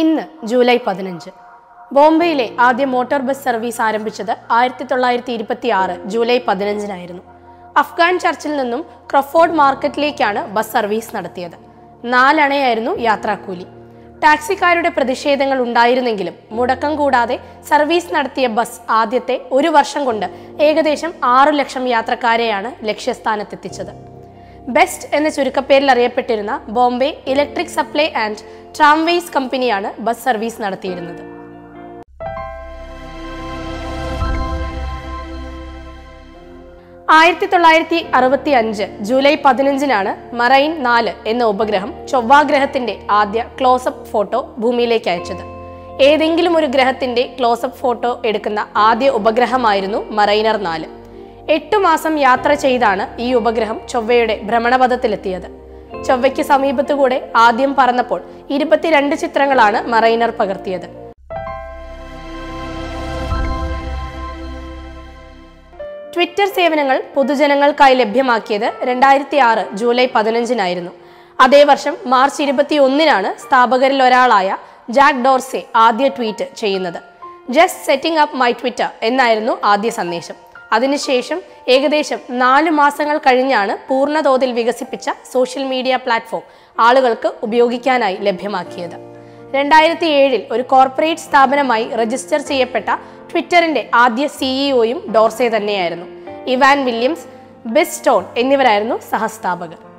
In July 15, Bombay, the motor bus service ആരംഭിച്ചത് 1926 July 15 ആയിരുന്നു. അഫ്ഗാൻ ചർച്ചിൽ നിന്നും ക്രഫോർഡ് മാർക്കറ്റിലേക്കാണ് ബസ് സർവീസ് നടത്തിയത്. 4 അണയായിരുന്നു യാത്രാക്കൂലി. ടാക്സിക്കാരുടെ പ്രതിഷേധങ്ങൾ ഉണ്ടായിരുന്നെങ്കിലും മുടക്കം കൂടാതെ സർവീസ് നടത്തിയ ബസ് ആദ്യത്തെ ഒരു വർഷം കൊണ്ട് ഏകദേശം 6 ലക്ഷം യാത്രക്കാരെയാണ് ലക്ഷ്യസ്ഥാനത്തെത്തിച്ചത്. Best എന്ന ചുരുക്കപ്പേരിൽ അറിയപ്പെട്ടിരുന്ന Bombay electric supply and tramways കമ്പനിയാണ് ബസ് സർവീസ് നടത്തിയിരുന്നത്. July 15 മറൈൻ 4 എന്ന ഉപഗ്രഹം ചൊവ്വാ ഗ്രഹത്തിന്റെ ആദ്യ ക്ലോസപ്പ് ഫോട്ടോ ഭൂമിയിലേക്ക് അയച്ചത്. ഏതെങ്കിലും ഒരു ഗ്രഹത്തിന്റെ ക്ലോസപ്പ് ഫോട്ടോ എടുക്കുന്ന ആദ്യ ഉപഗ്രഹമായിരുന്നു മറൈനർ 4. 8 മാസം യാത്ര ചെയ്താണ് ഈ ഉപഗ്രഹം ചൊവ്വയുടെ ഭ്രമണപഥത്തിലെത്തിയത്. ചൊവ്വയ്ക്ക് സമീപത്തുകൂടെ ആദ്യം പറന്നപ്പോൾ 22 ചിത്രങ്ങളാണ് മറൈനർ പകർത്തിയത്. ട്വിറ്റർ സേവനങ്ങൾ പൊതുജനങ്ങൾക്കായി ലഭ്യമാക്കിയത് 2006 ജൂലൈ 15 അതേ വർഷം മാർച്ച് 21 സ്ഥാപകരിൽ ഒരാളായ ജാക്ക് ഡോർസെ ആദ്യ ട്വീറ്റ് ചെയ്യുന്നത്. Just setting up my Twitter എന്നായിരുന്നു ആദ്യ സന്ദേശം. അതിനുശേഷം ഏകദേശം 4 മാസങ്ങൾ കഴിഞ്ഞാണ് പൂർണ്ണതോതിൽ വികസിപ്പിച്ച സോഷ്യൽ മീഡിയ പ്ലാറ്റ്ഫോം ആളുകൾക്ക് ഉപയോഗിക്കാനായി ലഭ്യമാക്കിയത്. 2007 ഒരു കോർപ്പറേറ്റ് സ്ഥാപനമായി രജിസ്റ്റർ ചെയ്യപ്പെട്ട ട്വിറ്ററിന്റെ ആദ്യ സിഇഒയും ഡോർസെ തന്നെയായിരുന്നു. ഇവാൻ വില്യംസ്, ബിസ്റ്റോൺ എന്നിവരായിരുന്നു സഹസ്ഥാപകർ.